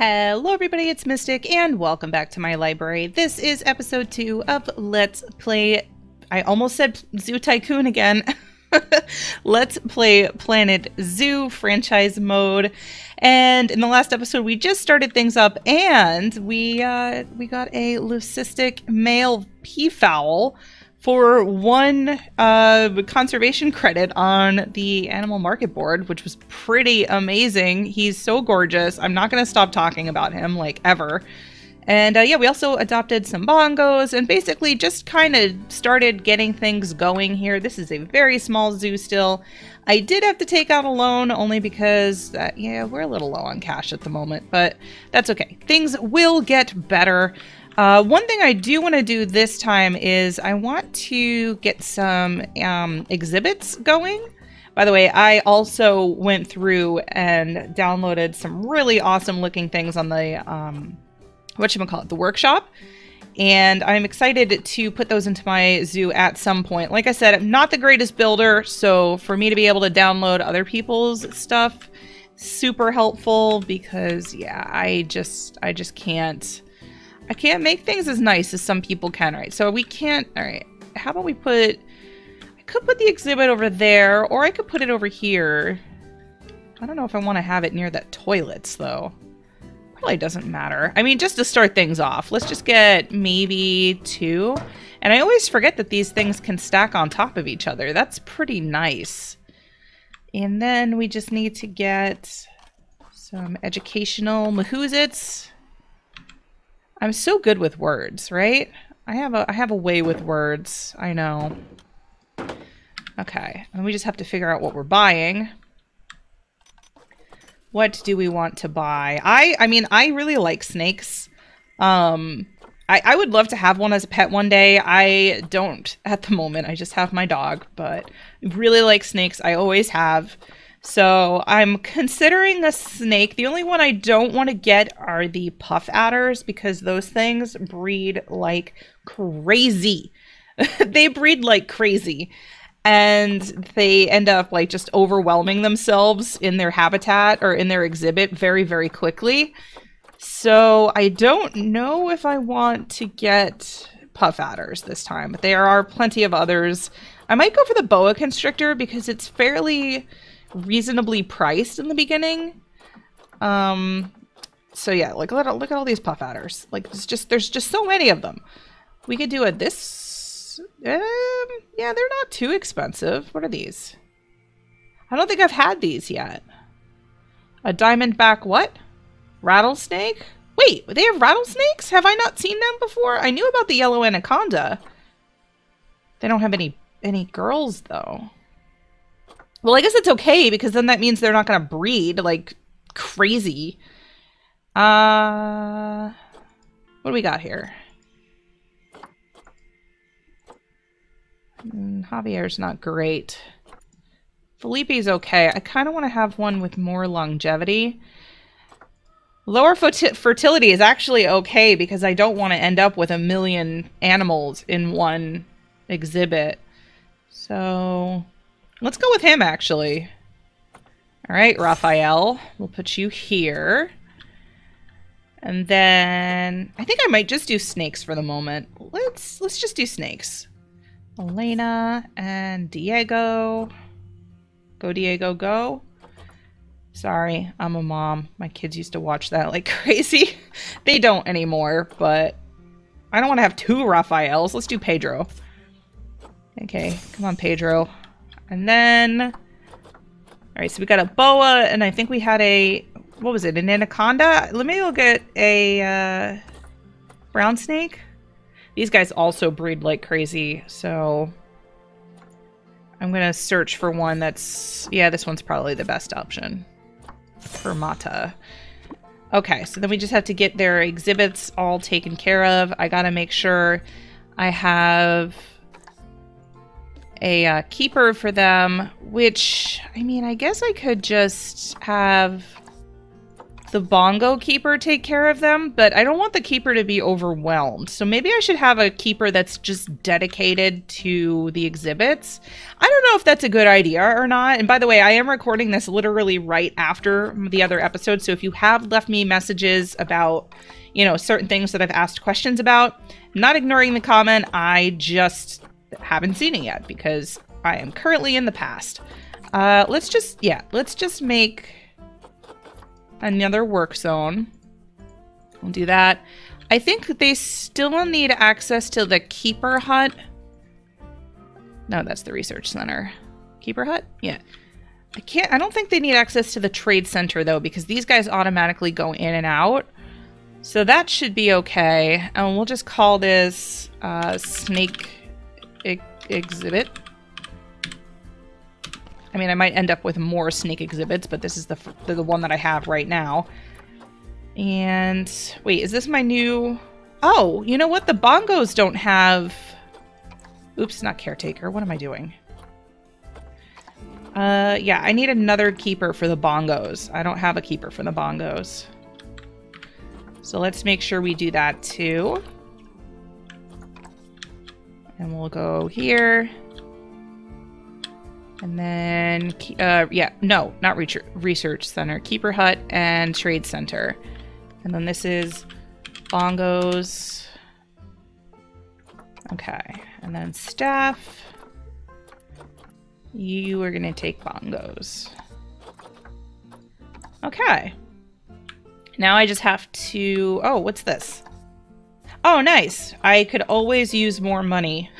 Hello everybody, it's Mystic and welcome back to my library. This is episode 2 of Let's Play. I almost said Zoo Tycoon again. Let's play Planet Zoo franchise mode. And in the last episode we just started things up and we got a leucistic male peafowl for one conservation credit on the animal market board, which was pretty amazing. He's so gorgeous. I'm not going to stop talking about him, like, ever. And yeah, we also adopted some bongos and basically just kind of started getting things going here. This is a very small zoo still. I did have to take out a loan only because, yeah, we're a little low on cash at the moment, but that's okay. Things will get better. One thing I do want to do this time is I want to get some exhibits going. By the way, I also went through and downloaded some really awesome looking things on the, the workshop. And I'm excited to put those into my zoo at some point. Like I said, I'm not the greatest builder, so for me to be able to download other people's stuff, super helpful because, yeah, I just can't. I can't make things as nice as some people can, right? So we can't, all right, how about we put, I could put the exhibit over there, or I could put it over here. I don't know if I want to have it near that toilets, though. Probably doesn't matter. I mean, just to start things off, let's just get maybe 2. And I always forget that these things can stack on top of each other. That's pretty nice. And then we just need to get some educational mahoozits. I'm so good with words, right? I have a way with words. I know. Okay, and we just have to figure out what we're buying. What do we want to buy? I mean, I really like snakes. I would love to have one as a pet one day. I don't at the moment. I just have my dog, but I really like snakes. I always have. So I'm considering a snake. The only one I don't want to get are the puff adders because those things breed like crazy. They breed like crazy and they end up like just overwhelming themselves in their habitat or in their exhibit very, very quickly. So I don't know if I want to get puff adders this time, but there are plenty of others. I might go for the boa constrictor because it's fairly reasonably priced in the beginning. So yeah, like look at all these puff adders. Like there's just so many of them. We could do a this. Yeah, they're not too expensive. What are these? I don't think I've had these yet. A diamondback what? Rattlesnake? Wait, they have rattlesnakes? Have I not seen them before? I knew about the yellow anaconda. They don't have any girls though. Well, I guess it's okay, because then that means they're not going to breed, like, crazy. What do we got here? Javier's not great. Felipe's okay. I kind of want to have one with more longevity. Lower fertility is actually okay, because I don't want to end up with a million animals in one exhibit. So let's go with him, actually. All right, Raphael, we'll put you here. And then I think I might just do snakes for the moment. Let's just do snakes. Elena and Diego. Go, Diego, go. Sorry, I'm a mom. My kids used to watch that like crazy. They don't anymore, but I don't want to have 2 Raphaels. Let's do Pedro. Okay, come on, Pedro. And then, all right, so we got a boa, and I think we had a, what was it, an anaconda? Let me look at a brown snake. These guys also breed like crazy, so I'm going to search for one that's, yeah, this one's probably the best option for Mata. Okay, so then we just have to get their exhibits all taken care of. I got to make sure I have a keeper for them, which, I mean, I guess I could just have the bongo keeper take care of them, but I don't want the keeper to be overwhelmed. So maybe I should have a keeper that's just dedicated to the exhibits. I don't know if that's a good idea or not. And by the way, I am recording this literally right after the other episode. So if you have left me messages about, you know, certain things that I've asked questions about, I'm not ignoring the comment. I just haven't seen it yet because I am currently in the past. Let's just make another work zone. We'll do that. I think they still need access to the keeper hut. No, that's the research center. Keeper hut? Yeah. I don't think they need access to the trade center though, because these guys automatically go in and out. So that should be okay. And we'll just call this snake exhibit. I mean, I might end up with more snake exhibits, but this is the one that I have right now. And wait, is this my new... Oh, you know what? The bongos don't have... Oops, not caretaker. What am I doing? Yeah, I need another keeper for the bongos. I don't have a keeper for the bongos. So let's make sure we do that too. And we'll go here. And then, yeah, no, not research center, keeper hut and trade center. And then this is bongos. Okay, and then staff. You are gonna take bongos. Okay. Now I just have to, oh, what's this? Oh, nice. I could always use more money.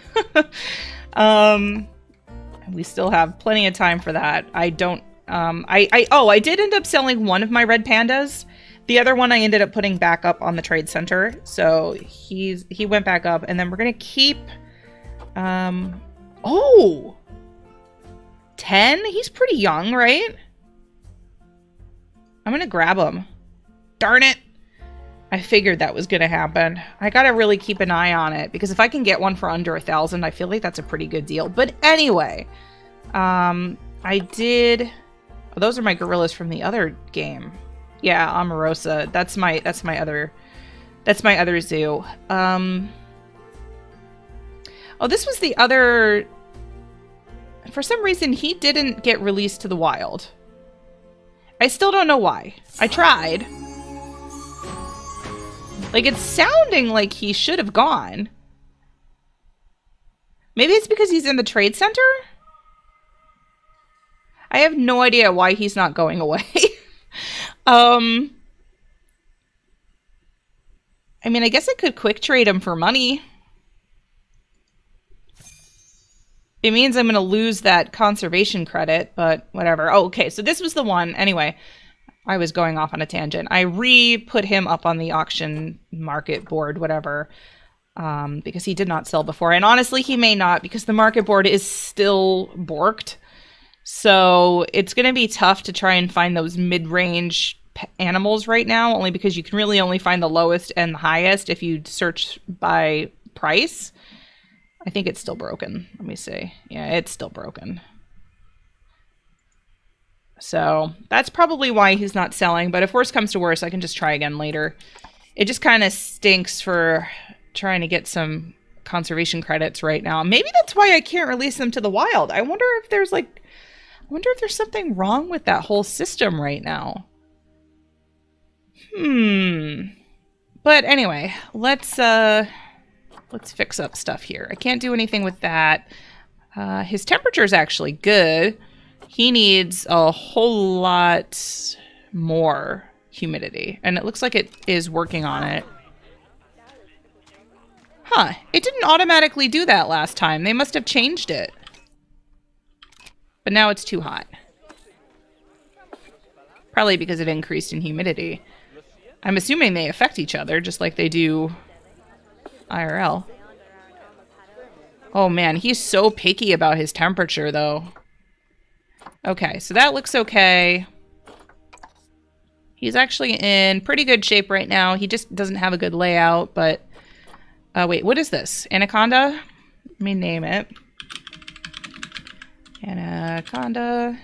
We still have plenty of time for that. I don't, I did end up selling one of my red pandas. The other one I ended up putting back up on the trade center. So he went back up, and then we're going to keep, oh, 10. He's pretty young, right? I'm going to grab him. Darn it. I figured that was going to happen. I got to really keep an eye on it, because if I can get one for under 1,000, I feel like that's a pretty good deal. But anyway, I did... Oh, those are my gorillas from the other game. Yeah, Omarosa. That's my other zoo. Oh, this was the other... For some reason, he didn't get released to the wild. I still don't know why. I tried. Like, it's sounding like he should have gone. Maybe it's because he's in the trade center? I have no idea why he's not going away. I mean, I guess I could quick trade him for money. It means I'm going to lose that conservation credit, but whatever. Oh, okay, so this was the one. Anyway. I was going off on a tangent. I re-put him up on the auction market board, whatever, because he did not sell before. And honestly, he may not, because the market board is still borked. So it's going to be tough to try and find those mid-range animals right now, only because you can really only find the lowest and the highest if you search by price. I think it's still broken. Let me see. Yeah, it's still broken. So that's probably why he's not selling. But if worse comes to worse, I can just try again later. It just kind of stinks for trying to get some conservation credits right now. Maybe that's why I can't release them to the wild. I wonder if there's like, I wonder if there's something wrong with that whole system right now. But anyway, let's fix up stuff here. I can't do anything with that. His temperature is actually good. He needs a whole lot more humidity, and it looks like it is working on it. Huh, it didn't automatically do that last time. They must have changed it. But now it's too hot. Probably because it increased in humidity. I'm assuming they affect each other just like they do IRL. Oh man, he's so picky about his temperature though. Okay, so that looks okay. He's actually in pretty good shape right now. He just doesn't have a good layout, but... wait, what is this? Anaconda? Let me name it. Anaconda.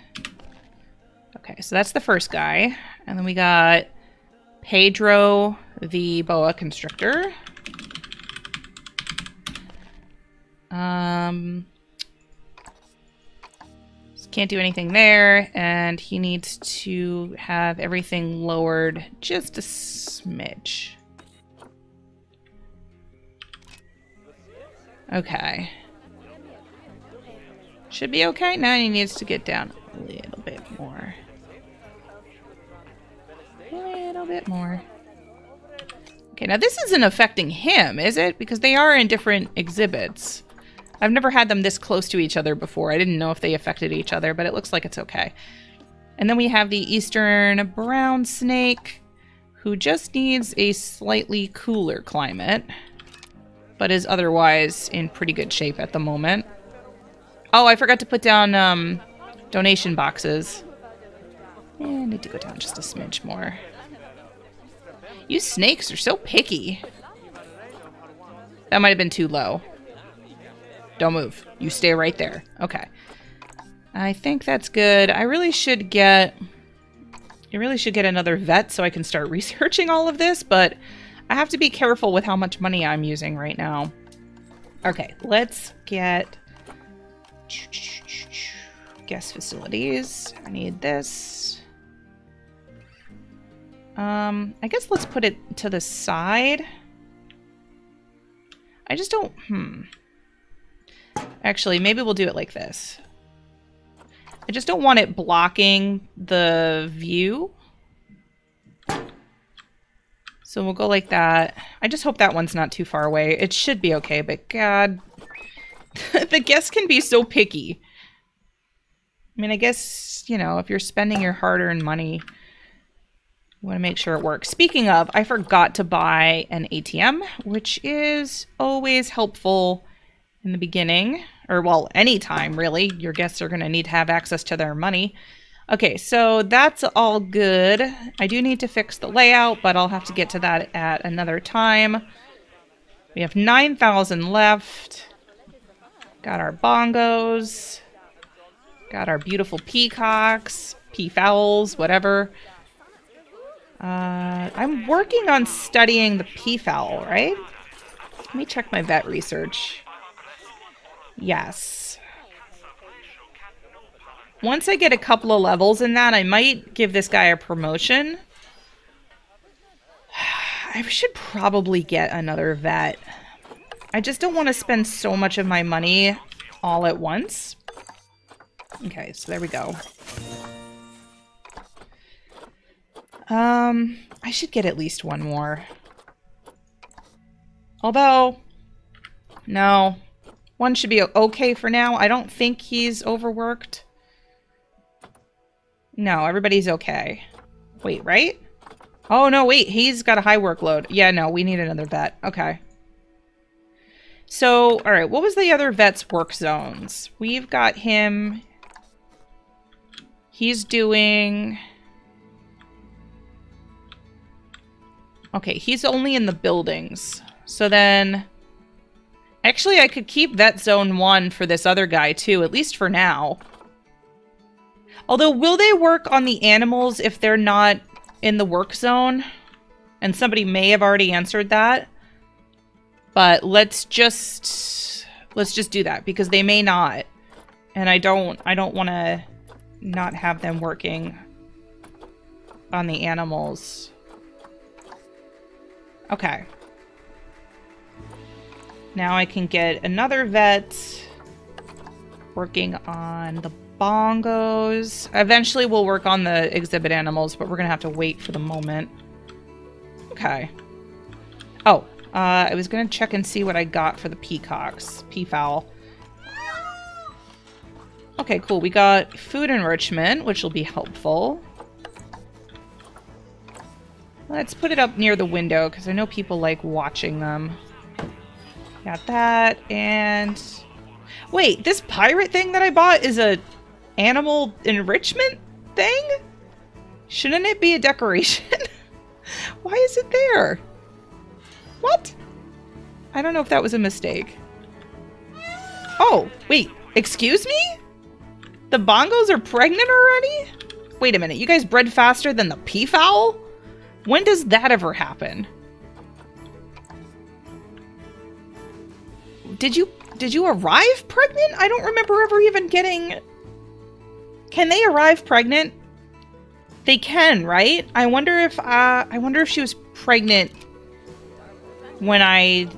Okay, so that's the first guy. And then we got Pedro the boa constrictor. Can't do anything there, and he needs to have everything lowered just a smidge. Okay. Should be okay. Now he needs to get down a little bit more. A little bit more. Okay, now this isn't affecting him, is it? Because they are in different exhibits. I've never had them this close to each other before. I didn't know if they affected each other, but it looks like it's okay. And then we have the eastern brown snake, who just needs a slightly cooler climate, but is otherwise in pretty good shape at the moment. Oh, I forgot to put down donation boxes. I need to go down just a smidge more. You snakes are so picky. That might have been too low. Don't move. You stay right there. Okay. I think that's good. I really should get another vet so I can start researching all of this, but I have to be careful with how much money I'm using right now. Okay, let's get guest facilities. I need this. I guess let's put it to the side. I just don't... Actually, maybe we'll do it like this. I just don't want it blocking the view. So we'll go like that. I just hope that one's not too far away. It should be okay, but God, the guests can be so picky. I mean, I guess, you know, if you're spending your hard-earned money, you want to make sure it works. Speaking of, I forgot to buy an ATM, which is always helpful in the beginning, or well, anytime really, your guests are going to need to have access to their money. Okay, so that's all good. I do need to fix the layout, but I'll have to get to that at another time. We have 9,000 left. Got our bongos. Got our beautiful peacocks, peafowls, whatever. I'm working on studying the peafowl, right? Let me check my vet research. Yes. Once I get a couple of levels in that, I might give this guy a promotion. I should probably get another vet. I just don't want to spend so much of my money all at once. Okay, so there we go. I should get at least one more. Although, no. One should be okay for now. I don't think he's overworked. No, everybody's okay. Wait, right? Oh, no, wait. He's got a high workload. Yeah, no, we need another vet. Okay. So, all right. What was the other vet's work zones? We've got him. He's doing... Okay, he's only in the buildings. So then... Actually, I could keep Vet Zone 1 for this other guy, too, at least for now. Although, will they work on the animals if they're not in the work zone? And somebody may have already answered that. But let's just do that, because they may not. And I don't want to not have them working on the animals. Okay. Now I can get another vet working on the bongos. Eventually we'll work on the exhibit animals, but we're going to have to wait for the moment. Okay. Oh, I was going to check and see what I got for the peacocks, peafowl. Okay, cool. We got food enrichment, which will be helpful. Let's put it up near the window because I know people like watching them. Got that, and... Wait, this pirate thing that I bought is a animal enrichment thing? Shouldn't it be a decoration? Why is it there? What? I don't know if that was a mistake. Oh, wait, excuse me? The bongos are pregnant already? Wait a minute, you guys bred faster than the peafowl? When does that ever happen? Did you arrive pregnant? I don't remember ever even getting... Can they arrive pregnant? They can, right? I wonder if she was pregnant when I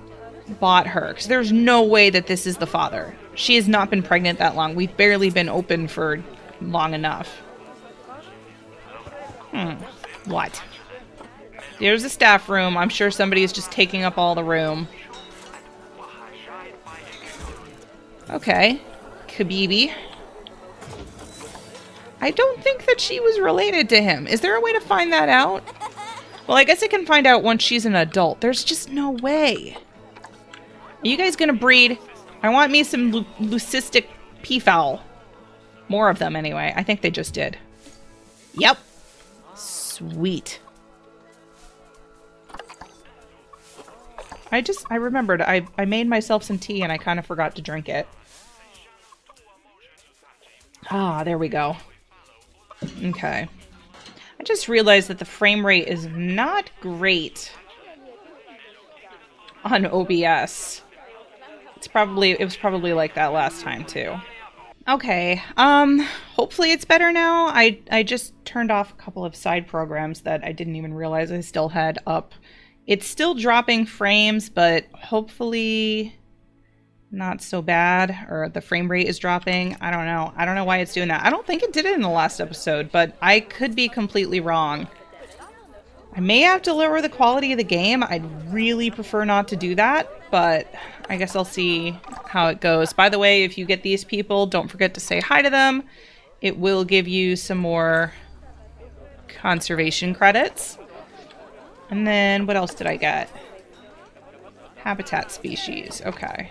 bought her, because there's no way that this is the father. She has not been pregnant that long. We've barely been open for long enough. What? There's a staff room. I'm sure somebody is just taking up all the room. Okay. Khabibi. I don't think that she was related to him. Is there a way to find that out? Well, I guess I can find out once she's an adult. There's just no way. Are you guys gonna breed? I want me some leucistic peafowl. More of them, anyway. I think they just did. Yep. Sweet. I remembered. I made myself some tea and I kind of forgot to drink it. Ah, there we go. Okay. I just realized that the frame rate is not great on OBS. It was probably like that last time too. Okay. Hopefully it's better now. I just turned off a couple of side programs that I didn't even realize I still had up. It's still dropping frames, but hopefully not so bad, or the frame rate is dropping. I don't know. I don't know why it's doing that. I don't think it did it in the last episode, but I could be completely wrong. I may have to lower the quality of the game. I'd really prefer not to do that, but I guess I'll see how it goes. By the way, if you get these people, don't forget to say hi to them. It will give you some more conservation credits. And then, what else did I get? Habitat species. Okay.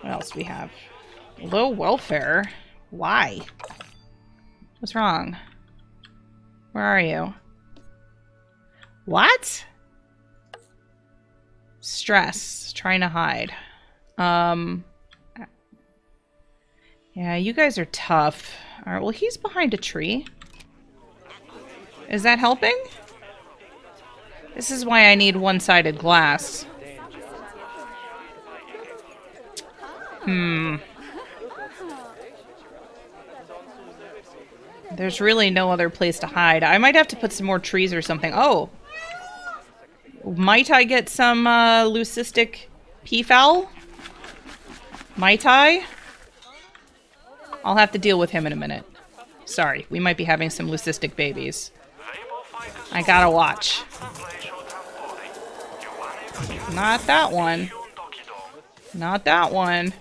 What else do we have? Low welfare? Why? What's wrong? Where are you? What? Stress. Trying to hide. Yeah, you guys are tough. All right, well, he's behind a tree. Is that helping? This is why I need one-sided glass. There's really no other place to hide. I might have to put some more trees or something. Oh! Might I get some leucistic peafowl? Might I? I'll have to deal with him in a minute. Sorry, we might be having some leucistic babies. I gotta watch. Not that one. Not that one.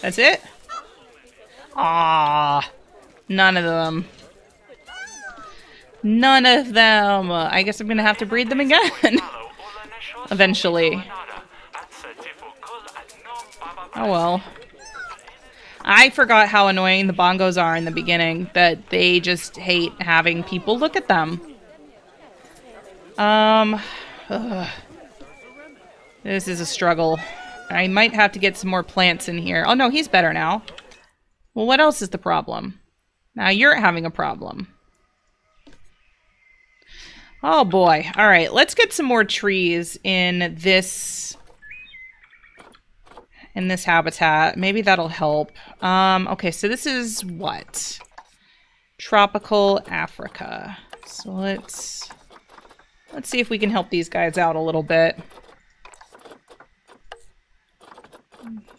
That's it? Ah, none of them. None of them. I guess I'm gonna have to breed them again. Eventually. Oh well. I forgot how annoying the bongos are in the beginning, that they just hate having people look at them. This is a struggle. I might have to get some more plants in here. Oh no, he's better now. Well, what else is the problem? Now you're having a problem. Oh boy. Alright, let's get some more trees in this... in this habitat. Maybe that'll help. Okay, so this is what? Tropical Africa. So let's see if we can help these guys out a little bit.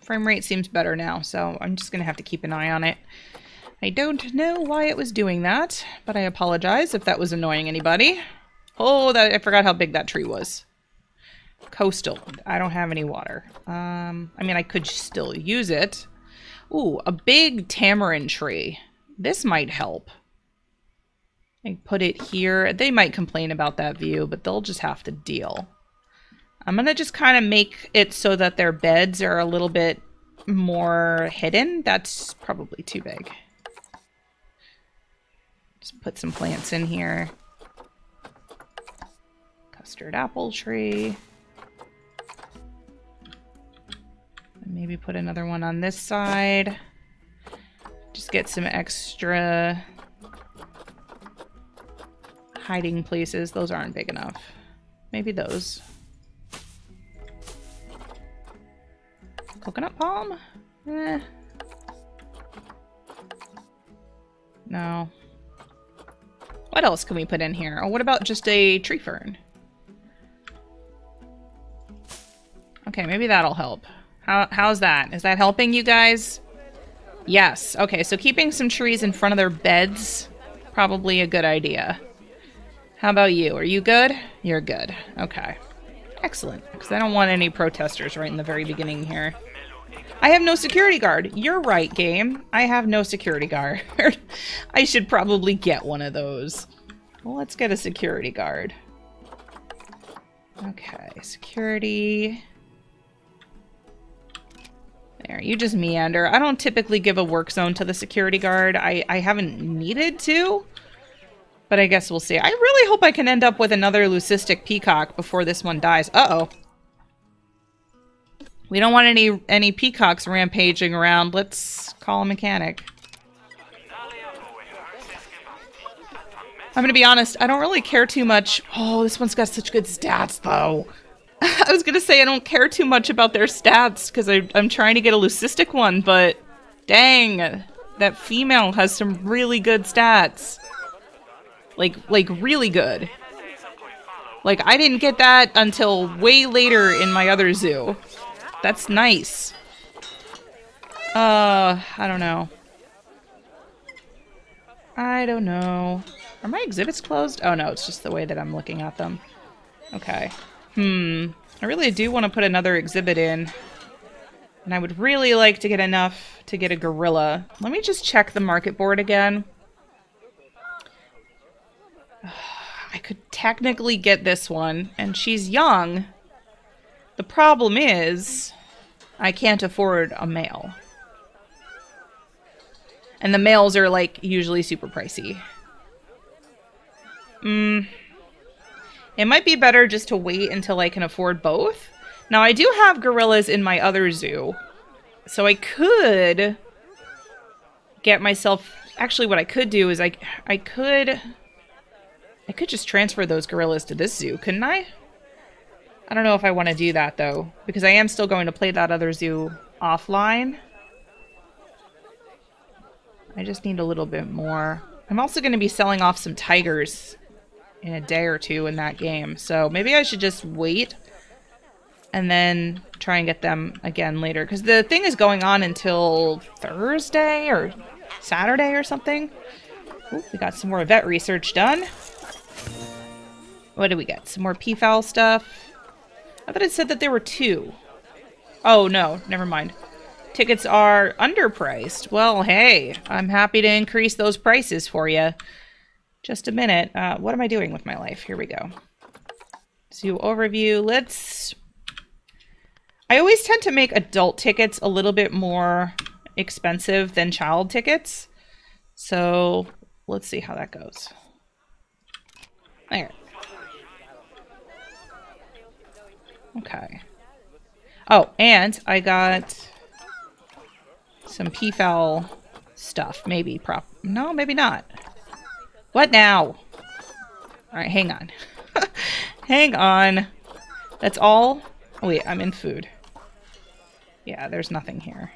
Frame rate seems better now, so I'm just gonna have to keep an eye on it. I don't know why it was doing that, but I apologize if that was annoying anybody. Oh, I forgot how big that tree was. Coastal. I don't have any water. I mean, I could still use it. Ooh, a big tamarind tree. This might help. I put it here. They might complain about that view, but they'll just have to deal. I'm gonna just kind of make it so that their beds are a little bit more hidden. That's probably too big. Just put some plants in here. Custard apple tree. Maybe put another one on this side. Just get some extra hiding places. Those aren't big enough. Maybe those. Coconut palm? Eh. No. What else can we put in here? Oh, what about just a tree fern? Okay, maybe that'll help. How's that? Is that helping you guys? Yes. Okay, so keeping some trees in front of their beds, probably a good idea. How about you? Are you good? You're good. Okay. Excellent. Because I don't want any protesters right in the very beginning here. I have no security guard. You're right, game. I have no security guard. I should probably get one of those. Well, let's get a security guard. Okay, security. There, you just meander. I don't typically give a work zone to the security guard. I haven't needed to, but I guess we'll see. I really hope I can end up with another leucistic peacock before this one dies. Uh-oh. We don't want any peacocks rampaging around. Let's call a mechanic. I'm gonna be honest, I don't really care too much. Oh, this one's got such good stats, though. I was gonna say I don't care too much about their stats because I'm trying to get a leucistic one, but dang, that female has some really good stats. Like really good. Like, I didn't get that until way later in my other zoo. That's nice. I don't know. Are my exhibits closed? Oh no, it's just the way that I'm looking at them. Okay. I really do want to put another exhibit in. And I would really like to get enough to get a gorilla. Let me just check the market board again. I could technically get this one, and she's young. The problem is, I can't afford a male. And the males are, like, usually super pricey. It might be better just to wait until I can afford both. Now, I do have gorillas in my other zoo, so I could get myself... Actually, what I could do is I could just transfer those gorillas to this zoo, couldn't I? I don't know if I want to do that, though, because I am still going to play that other zoo offline. I just need a little bit more. I'm also going to be selling off some tigers in a day or two in that game, so maybe I should just wait and then try and get them again later, because the thing is going on until Thursday or Saturday or something. Ooh, we got some more vet research done. What do we get? Some more peafowl stuff. I thought it said that there were two. Oh, no. Never mind. Tickets are underpriced. Well, hey, I'm happy to increase those prices for you. Just a minute. What am I doing with my life? Here we go. Zoo overview. I always tend to make adult tickets a little bit more expensive than child tickets. So let's see how that goes. There. Okay. Oh, and I got some peafowl stuff. Maybe no, maybe not. What now? Alright, hang on. Hang on. That's all? Oh wait, I'm in food. Yeah, there's nothing here.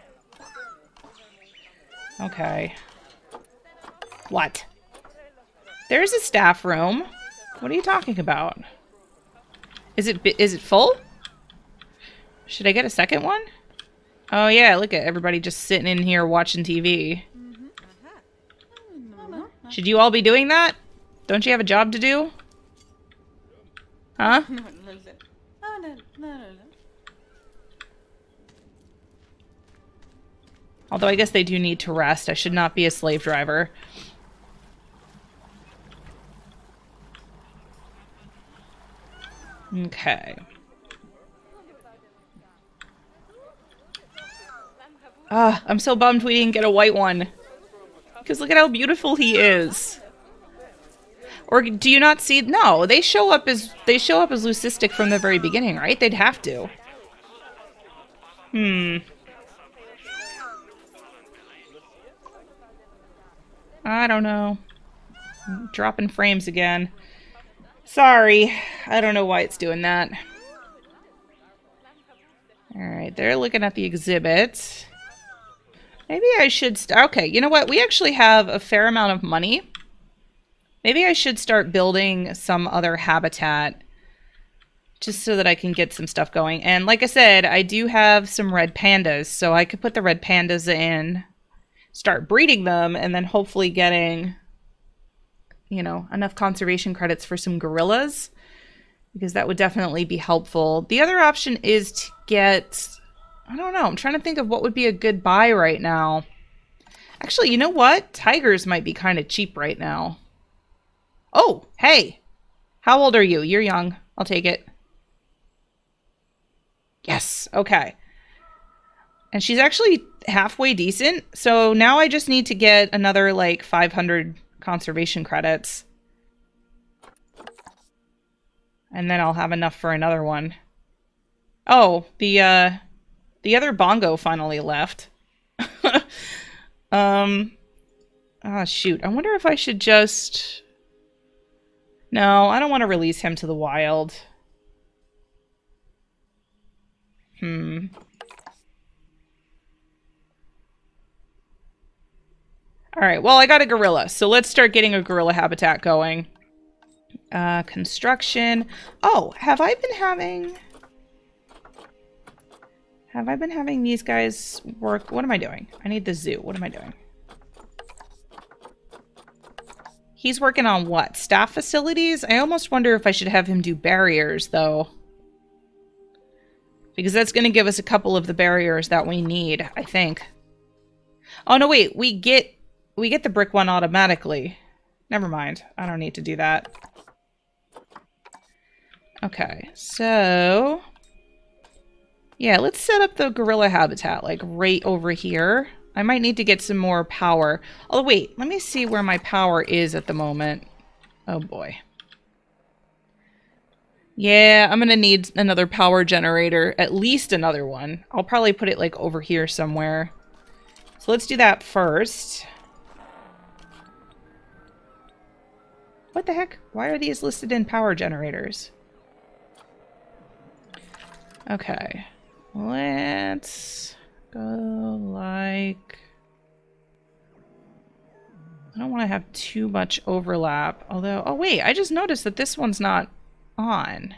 Okay. What? There's a staff room. What are you talking about? Is it full? Should I get a second one? Oh yeah, look at everybody just sitting in here watching TV. Should you all be doing that? Don't you have a job to do? Huh? Although I guess they do need to rest. I should not be a slave driver. Okay. I'm so bummed we didn't get a white one. Because look at how beautiful he is. Or do you not see? No, they show up as leucistic from the very beginning, right? They'd have to. I don't know. I'm dropping frames again. Sorry. I don't know why it's doing that. Alright, they're looking at the exhibit. Maybe I should... okay, you know what? We actually have a fair amount of money. Maybe I should start building some other habitat just so that I can get some stuff going. And like I said, I do have some red pandas, so I could put the red pandas in, start breeding them, and then hopefully getting, you know, enough conservation credits for some gorillas, because that would definitely be helpful. The other option is to get, I don't know, I'm trying to think of what would be a good buy right now. Actually, you know what? Tigers might be kind of cheap right now. Oh, hey, how old are you? You're young. I'll take it. Yes, okay. And she's actually halfway decent, so now I just need to get another, like, 500 conservation credits. And then I'll have enough for another one. Oh, the other bongo finally left. Oh, shoot. I wonder if I should just... no, I don't want to release him to the wild. Alright, well, I got a gorilla, so let's start getting a gorilla habitat going. Construction. Oh, have I been having these guys work? What am I doing? I need the zoo. What am I doing? He's working on what? Staff facilities? I almost wonder if I should have him do barriers, though. Because that's going to give us a couple of the barriers that we need, I think. Oh, no, wait. We get the brick one automatically. Never mind. I don't need to do that. Okay, so... yeah, let's set up the gorilla habitat, like, right over here. I might need to get some more power. Oh, wait. Let me see where my power is at the moment. Oh, boy. Yeah, I'm going to need another power generator. At least another one. I'll probably put it, like, over here somewhere. So let's do that first. What the heck? Why are these listed in power generators? Okay. Let's... go like... I don't want to have too much overlap, although... oh wait, I just noticed that this one's not on.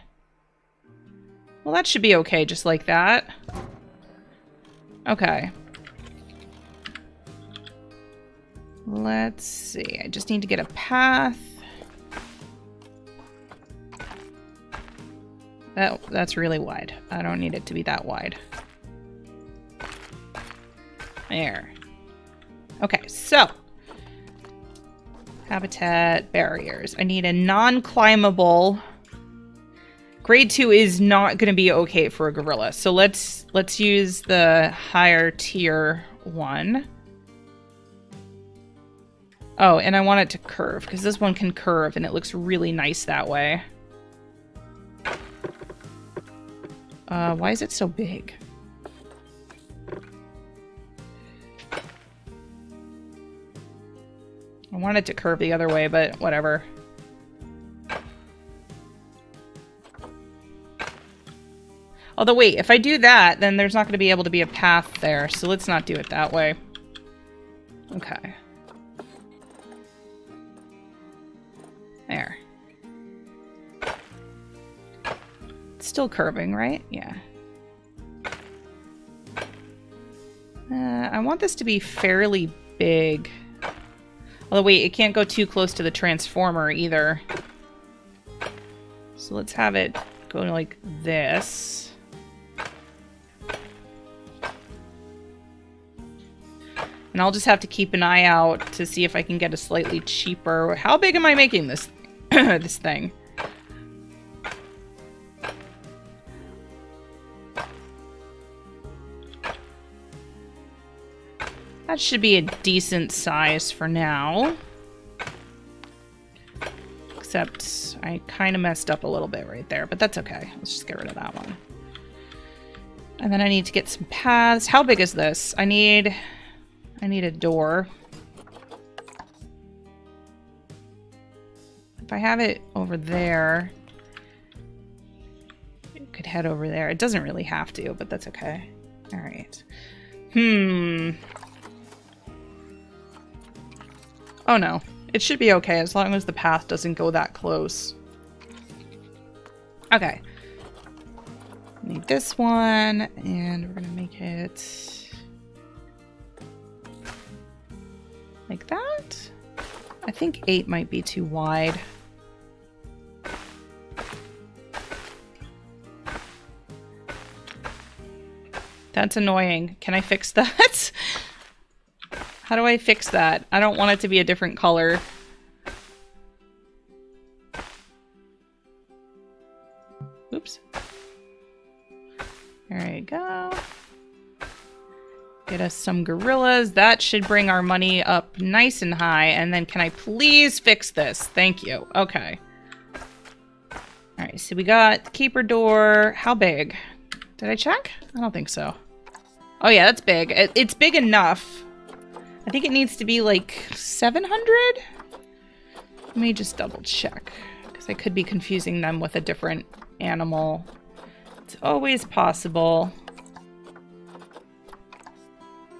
Well, that should be okay just like that. Okay. Let's see, I just need to get a path. Oh, that's really wide. I don't need it to be that wide. There. Okay, so habitat barriers. I need a non-climbable. Grade 2 is not going to be okay for a gorilla, so let's use the higher tier one. Oh, and I want it to curve because this one can curve, and it looks really nice that way. Why is it so big? I wanted to curve the other way, but whatever. Although, wait, if I do that, then there's not going to be able to be a path there, so let's not do it that way. Okay. There. It's still curving, right? Yeah. I want this to be fairly big. Although, wait, it can't go too close to the transformer either. So let's have it go like this. And I'll just have to keep an eye out to see if I can get a slightly cheaper... how big am I making this, this thing? That should be a decent size for now. Except I kind of messed up a little bit right there, but that's okay. Let's just get rid of that one. And then I need to get some paths. How big is this? I need a door. If I have it over there, it could head over there. It doesn't really have to, but that's okay. All right. Oh no, it should be okay as long as the path doesn't go that close. Okay. Need this one, and we're gonna make it like that. I think 8 might be too wide. That's annoying. Can I fix that? How do I fix that? I don't want it to be a different color. Oops. There you go. Get us some gorillas. That should bring our money up nice and high. And then can I please fix this? Thank you. Okay. All right, so we got keeper door. How big? Did I check? I don't think so. Oh yeah, that's big. It's big enough. I think it needs to be like 700? Let me just double check, because I could be confusing them with a different animal. It's always possible.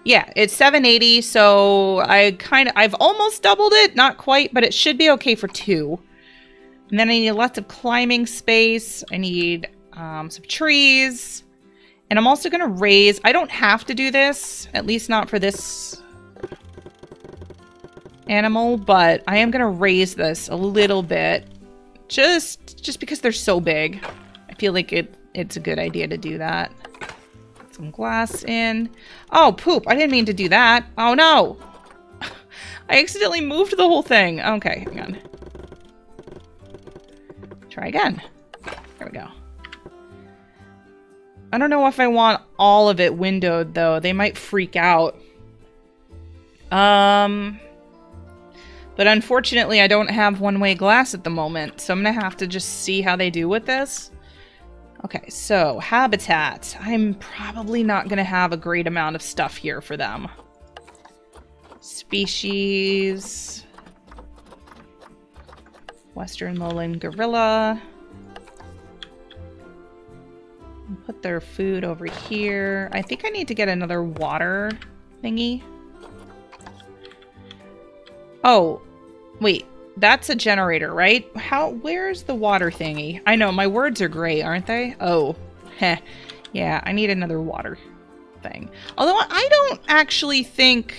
Yeah, it's 780, so I've almost doubled it, not quite, but it should be okay for 2. And then I need lots of climbing space. I need some trees, and I'm also gonna raise. I don't have to do this, at least not for this animal, but I am gonna raise this a little bit, just because they're so big. I feel like it's a good idea to do that. Some glass in. Oh, poop. I didn't mean to do that. Oh, no. I accidentally moved the whole thing. Okay, hang on. Try again. There we go. I don't know if I want all of it windowed, though. They might freak out. But unfortunately, I don't have one-way glass at the moment, so I'm going to have to just see how they do with this. Okay, so habitat. I'm probably not going to have a great amount of stuff here for them. Species. Western lowland gorilla. Put their food over here. I think I need to get another water thingy. Oh, wait. That's a generator, right? Where's the water thingy? I know, my words are gray, aren't they? Oh, heh. Yeah, I need another water thing. Although I don't actually think...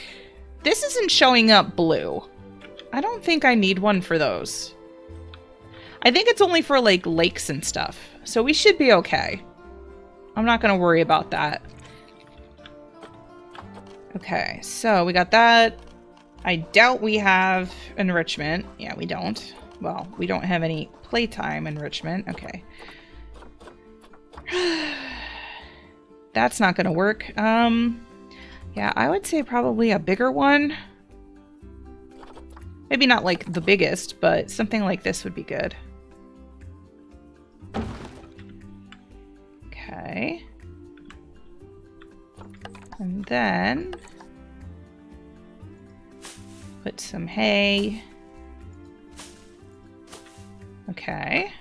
This isn't showing up blue. I don't think I need one for those. I think it's only for, like, lakes and stuff. So we should be okay. I'm not going to worry about that. Okay, so we got that. I doubt we have enrichment. Yeah, we don't. Well, we don't have any playtime enrichment. Okay. That's not going to work. Yeah, I would say probably a bigger one. Maybe not like the biggest, but something like this would be good. Okay. And then... put some hay. Okay.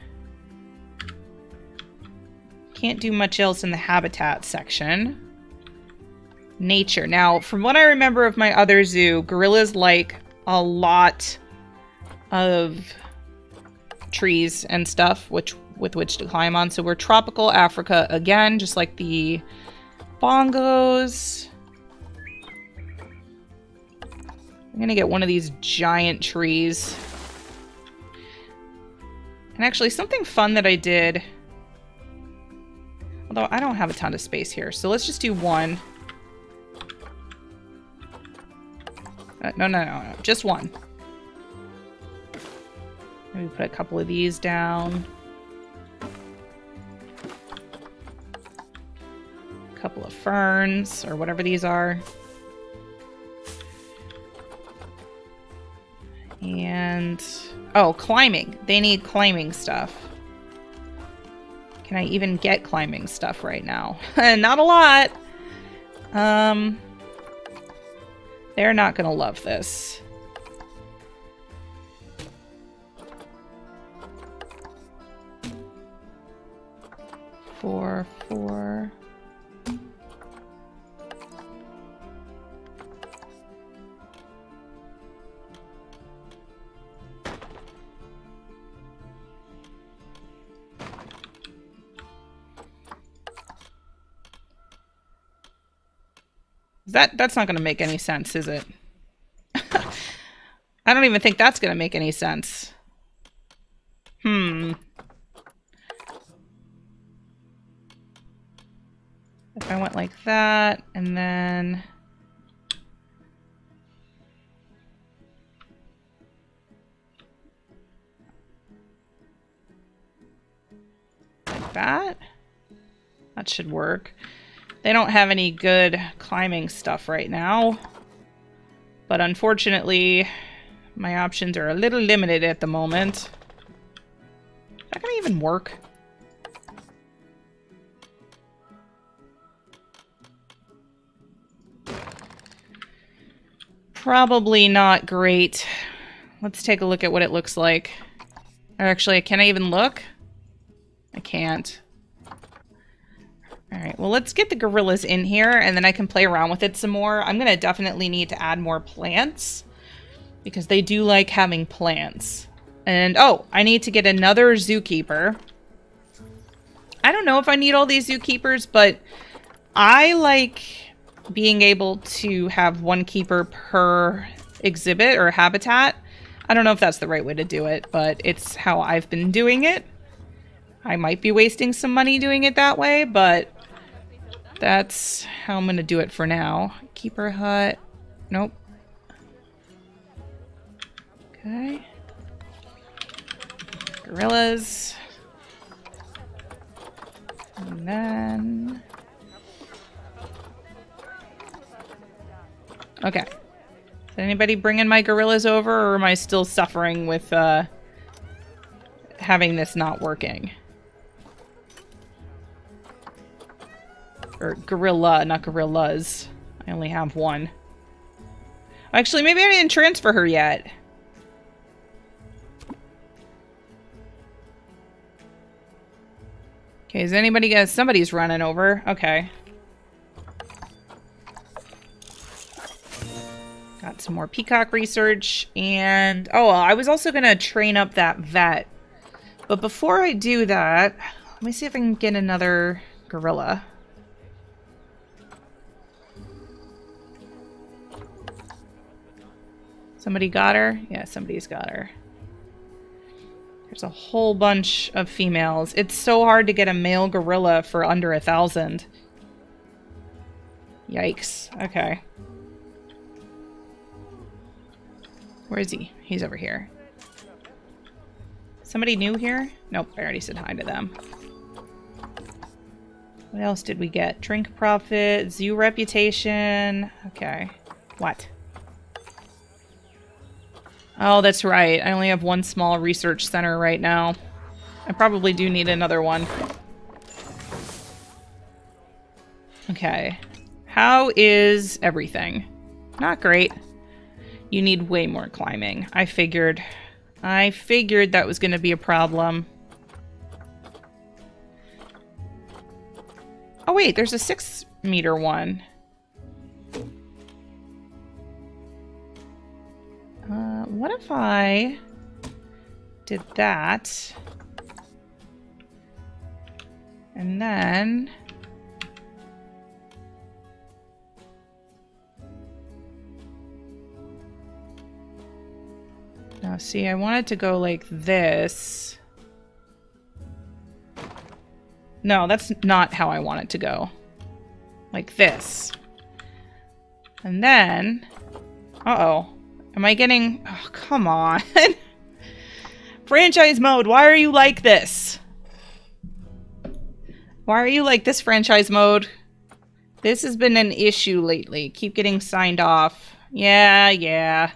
Can't do much else in the habitat section. Nature. Now, from what I remember of my other zoo, gorillas like a lot of trees and stuff with which to climb on. So we're tropical Africa again, just like the bongos. I'm gonna get one of these giant trees. And actually, something fun that I did... Although I don't have a ton of space here, so let's just do one. No. Just one. Maybe put a couple of these down. A couple of ferns, or whatever these are. And, oh, climbing. They need climbing stuff. Can I even get climbing stuff right now? Not a lot. They're not going to love this. 4, 4. That's not going to make any sense, is it? I don't even think that's going to make any sense. If I went like that, and then... like that? That should work. They don't have any good climbing stuff right now, but unfortunately my options are a little limited at the moment. Is that gonna even work? Probably not great. Let's take a look at what it looks like. Or actually, can I even look? I can't. All right, well, let's get the gorillas in here and then I can play around with it some more. I'm gonna definitely need to add more plants because they do like having plants. And oh, I need to get another zookeeper. I don't know if I need all these zookeepers, but I like being able to have one keeper per exhibit or habitat. I don't know if that's the right way to do it, but it's how I've been doing it. I might be wasting some money doing it that way, but that's how I'm gonna do it for now. Keeper hut. Nope. Okay. Gorillas. And then... okay. Is anybody bringing my gorillas over, or am I still suffering with having this not working? Or gorilla, not gorillas. I only have one. Actually, maybe I didn't transfer her yet. Okay, is anybody gonna... somebody's running over. Okay. Got some more peacock research, and... oh, I was also gonna train up that vet. But before I do that, let me see if I can get another gorilla. Somebody got her? Yeah, somebody's got her. There's a whole bunch of females. It's so hard to get a male gorilla for under 1,000. Yikes. Okay. Where is he? He's over here. Somebody new here? Nope, I already said hi to them. What else did we get? Drink profit, zoo reputation. Okay. What? Oh, that's right. I only have one small research center right now. I probably do need another one. Okay. How is everything? Not great. You need way more climbing. I figured that was going to be a problem. Oh wait, there's a 6-meter one. What if I did that and then now see, I wanted to go like this. No, that's not how I want it to go. Like this. And then uh-oh. Am I getting... oh, come on. Franchise mode, why are you like this? Why are you like this, franchise mode? This has been an issue lately. Keep getting signed off. Yeah.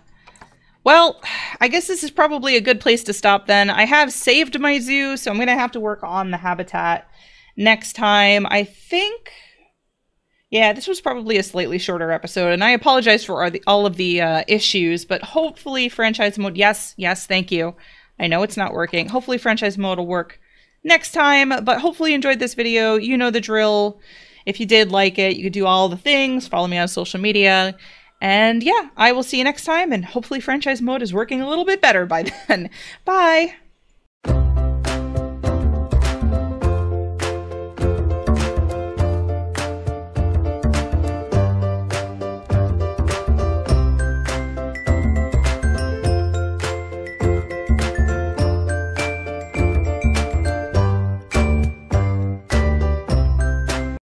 Well, I guess this is probably a good place to stop then. I have saved my zoo, so I'm going to have to work on the habitat next time. I think... yeah, this was probably a slightly shorter episode, and I apologize for all of the issues, but hopefully franchise mode... yes, thank you. I know it's not working. Hopefully franchise mode will work next time. But hopefully you enjoyed this video. You know the drill. If you did like it, you could do all the things. Follow me on social media. And yeah, I will see you next time. And hopefully franchise mode is working a little bit better by then. Bye.